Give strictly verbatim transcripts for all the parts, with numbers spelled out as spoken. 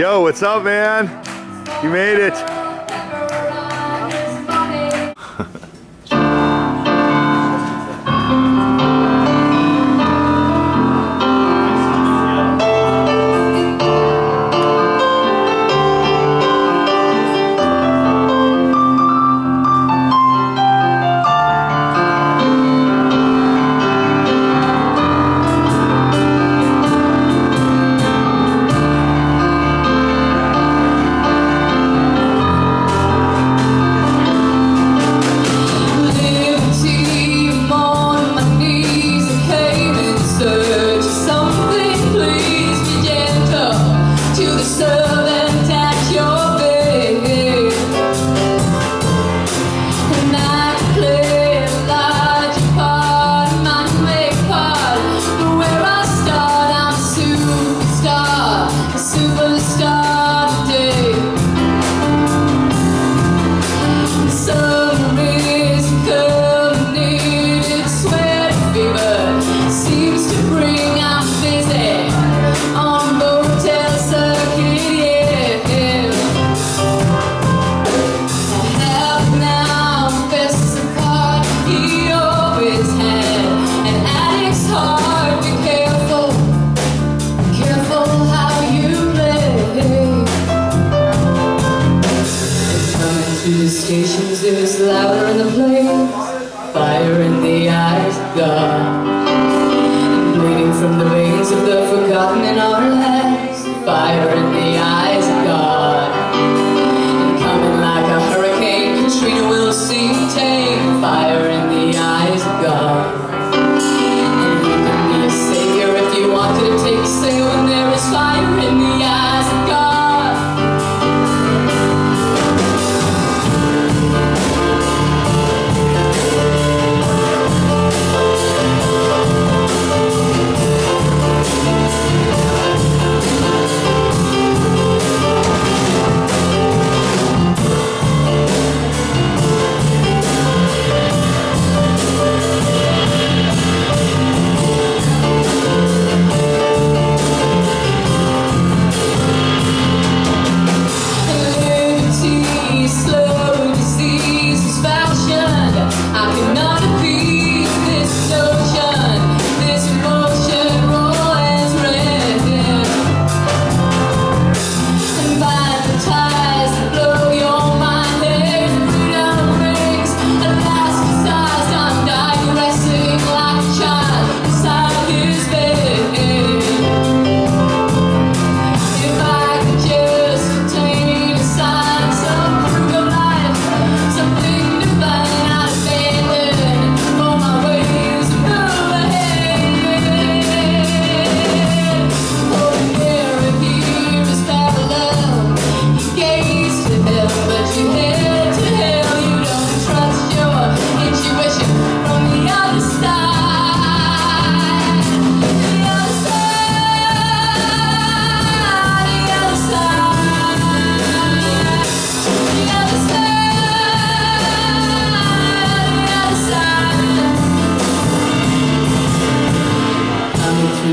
Yo, what's up, man? You made it. Stations, it was louder in the place, fire in the eyes, God, bleeding from the veins of the forgotten in our lives, fire in the eyes, God, and coming like a hurricane, Katrina will seem tame, fire in the eyes, God, and you can be a savior if you wanted to take a sail when there is fire in the eyes.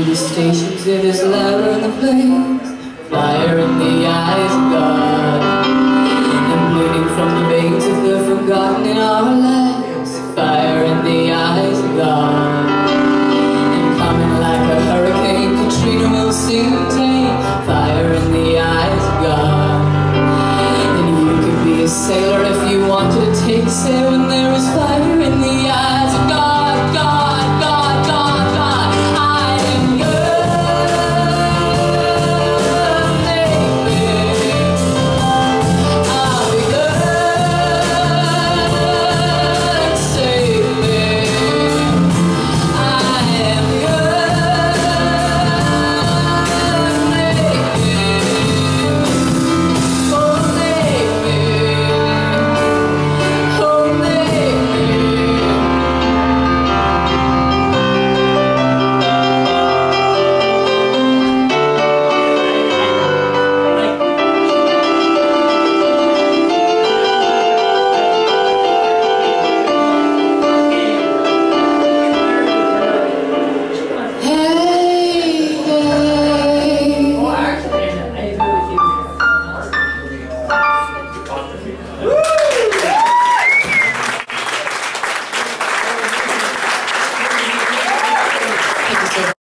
The stations, it is louder in the plains, fire in the eyes of God, and bleeding from the veins of the forgotten in our lives, fire in the eyes of God, and coming like a hurricane, Katrina will seem tame, fire in the eyes of God, and you could be a sailor if you wanted to take a sail.